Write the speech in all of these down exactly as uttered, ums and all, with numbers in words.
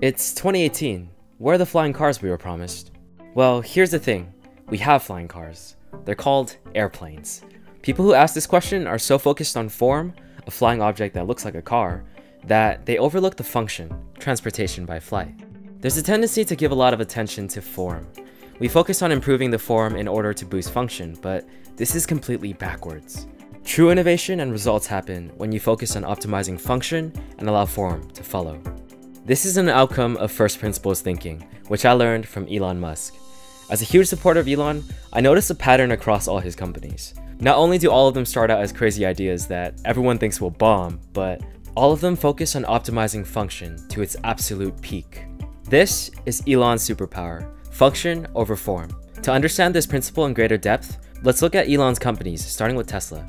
It's twenty eighteen. Where are the flying cars we were promised? Well, here's the thing. We have flying cars. They're called airplanes. People who ask this question are so focused on form, a flying object that looks like a car, that they overlook the function, transportation by flight. There's a tendency to give a lot of attention to form. We focus on improving the form in order to boost function, but this is completely backwards. True innovation and results happen when you focus on optimizing function and allow form to follow. This is an outcome of first principles thinking, which I learned from Elon Musk. As a huge supporter of Elon, I noticed a pattern across all his companies. Not only do all of them start out as crazy ideas that everyone thinks will bomb, but all of them focus on optimizing function to its absolute peak. This is Elon's superpower, function over form. To understand this principle in greater depth, let's look at Elon's companies, starting with Tesla.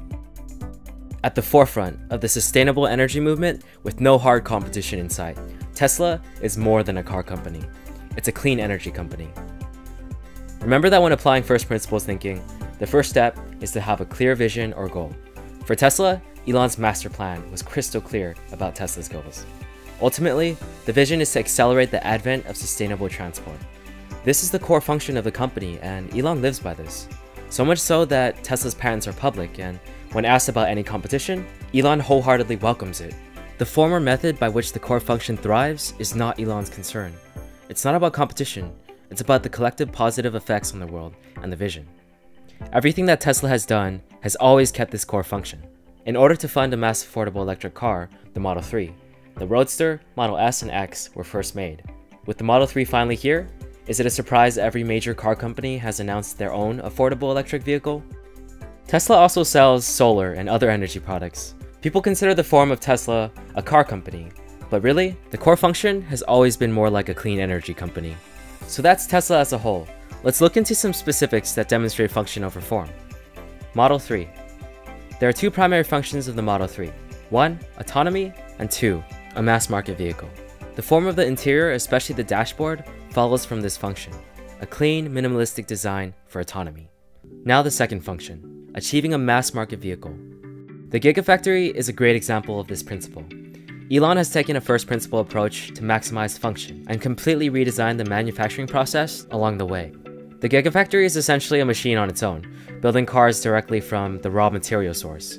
At the forefront of the sustainable energy movement with no hard competition in sight, Tesla is more than a car company. It's a clean energy company. Remember that when applying first principles thinking, the first step is to have a clear vision or goal. For Tesla, Elon's master plan was crystal clear about Tesla's goals. Ultimately, the vision is to accelerate the advent of sustainable transport. This is the core function of the company, and Elon lives by this. So much so that Tesla's patents are public, and when asked about any competition, Elon wholeheartedly welcomes it. The former method by which the core function thrives is not Elon's concern. It's not about competition, it's about the collective positive effects on the world and the vision. Everything that Tesla has done has always kept this core function. In order to fund a mass affordable electric car, the Model three, the Roadster, Model S, and X were first made. With the Model three finally here, is it a surprise every major car company has announced their own affordable electric vehicle? Tesla also sells solar and other energy products. People consider the form of Tesla a car company, but really, the core function has always been more like a clean energy company. So that's Tesla as a whole. Let's look into some specifics that demonstrate function over form. Model three. There are two primary functions of the Model three. One, autonomy, and two, a mass market vehicle. The form of the interior, especially the dashboard, follows from this function, a clean, minimalistic design for autonomy. Now the second function. Achieving a mass market vehicle. The Gigafactory is a great example of this principle. Elon has taken a first principle approach to maximize function and completely redesigned the manufacturing process along the way. The Gigafactory is essentially a machine on its own, building cars directly from the raw material source.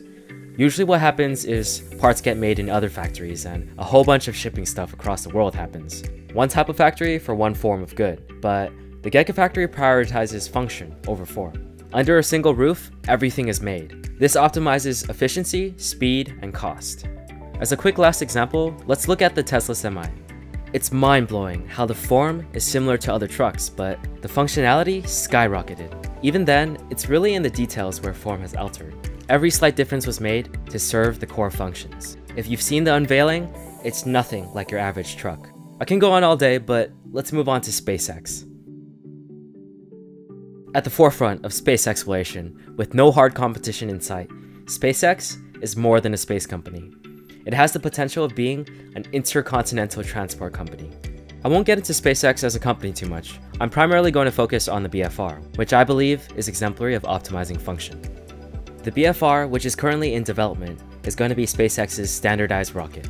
Usually what happens is parts get made in other factories and a whole bunch of shipping stuff across the world happens. One type of factory for one form of good, but the Gigafactory prioritizes function over form. Under a single roof, everything is made. This optimizes efficiency, speed, and cost. As a quick last example, let's look at the Tesla Semi. It's mind-blowing how the form is similar to other trucks, but the functionality skyrocketed. Even then, it's really in the details where form has altered. Every slight difference was made to serve the core functions. If you've seen the unveiling, it's nothing like your average truck. I can go on all day, but let's move on to SpaceX. At the forefront of space exploration, with no hard competition in sight, SpaceX is more than a space company. It has the potential of being an intercontinental transport company. I won't get into SpaceX as a company too much. I'm primarily going to focus on the B F R, which I believe is exemplary of optimizing function. The B F R, which is currently in development, is going to be SpaceX's standardized rocket.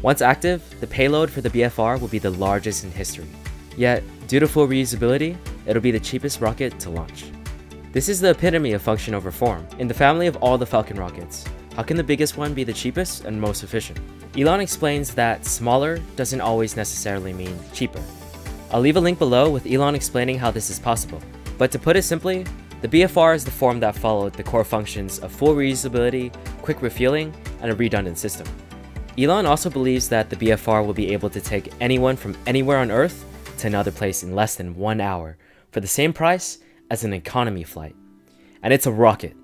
Once active, the payload for the B F R will be the largest in history. Yet, due to full reusability, it'll be the cheapest rocket to launch. This is the epitome of function over form. In the family of all the Falcon rockets, how can the biggest one be the cheapest and most efficient? Elon explains that smaller doesn't always necessarily mean cheaper. I'll leave a link below with Elon explaining how this is possible. But to put it simply, the B F R is the form that followed the core functions of full reusability, quick refueling, and a redundant system. Elon also believes that the B F R will be able to take anyone from anywhere on Earth to another place in less than one hour for the same price as an economy flight. And it's a rocket.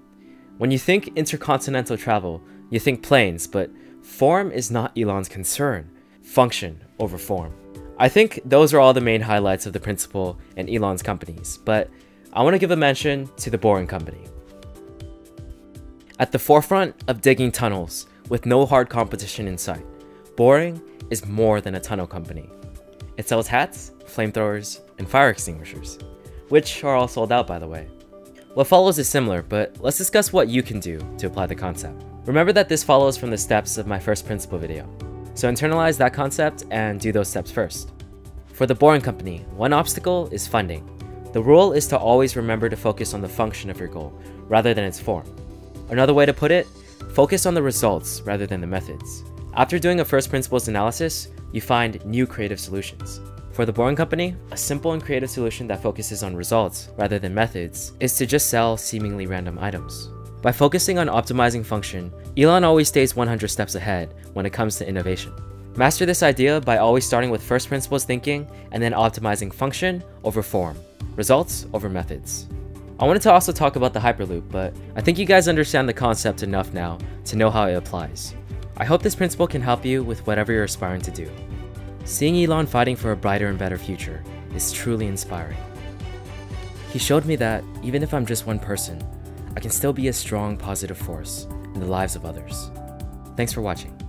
When you think intercontinental travel, you think planes, but form is not Elon's concern. Function over form. I think those are all the main highlights of the principle and Elon's companies, but I want to give a mention to The Boring Company. At the forefront of digging tunnels with no hard competition in sight, Boring is more than a tunnel company. It sells hats, flamethrowers, and fire extinguishers, which are all sold out, by the way. What follows is similar, but let's discuss what you can do to apply the concept. Remember that this follows from the steps of my first principle video, so internalize that concept and do those steps first. For The Boring Company, one obstacle is funding. The rule is to always remember to focus on the function of your goal, rather than its form. Another way to put it, focus on the results rather than the methods. After doing a first principles analysis, you find new creative solutions. For The Boring Company, a simple and creative solution that focuses on results rather than methods is to just sell seemingly random items. By focusing on optimizing function, Elon always stays one hundred steps ahead when it comes to innovation. Master this idea by always starting with first principles thinking and then optimizing function over form, results over methods. I wanted to also talk about the Hyperloop, but I think you guys understand the concept enough now to know how it applies. I hope this principle can help you with whatever you're aspiring to do. Seeing Elon fighting for a brighter and better future is truly inspiring. He showed me that even if I'm just one person, I can still be a strong, positive force in the lives of others. Thanks for watching.